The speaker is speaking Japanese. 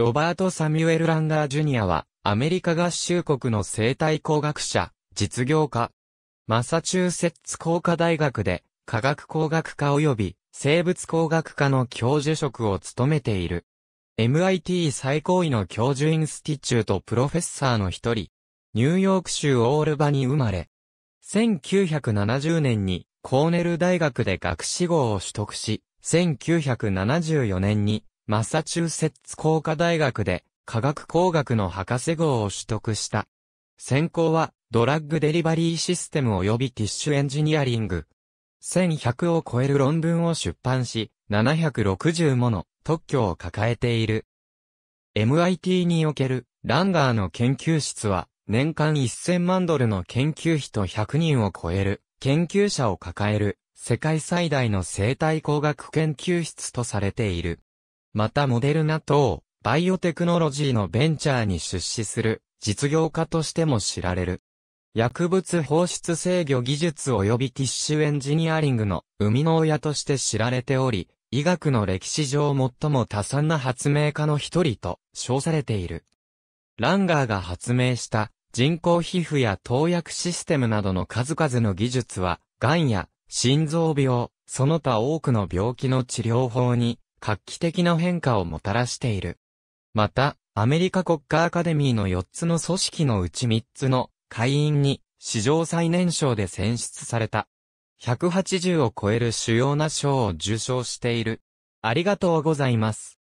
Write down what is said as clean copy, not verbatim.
ロバート・サミュエル・ランダー・ジュニアは、アメリカ合衆国の生態工学者、実業家。マサチューセッツ工科大学で、化学工学科及び生物工学科の教授職を務めている。MIT 最高位の教授インスティチュートプロフェッサーの一人。ニューヨーク州オールバに生まれ。1970年にコーネル大学で学士号を取得し、1974年にマサチューセッツ工科大学で化学工学の博士号を取得した。専攻はドラッグデリバリーシステム及びティッシュエンジニアリング。1100を超える論文を出版し、760もの特許を抱えている。MIT におけるランガーの研究室は年間$1000万の研究費と100人を超える研究者を抱える世界最大の生態工学研究室とされている。またモデルナ等バイオテクノロジーのベンチャーに出資する実業家としても知られる。薬物放出制御技術及びティッシュエンジニアリングの生みの親として知られており、医学の歴史上最も多産な発明家の一人と称されている。ランガーが発明した人工皮膚や投薬システムなどの数々の技術は、癌や心臓病、その他多くの病気の治療法に画期的な変化をもたらしている。また、アメリカ国家アカデミーの4つの組織のうち3つの会員に史上最年少で選出された。180を超える主要な賞を受賞している。ありがとうございます。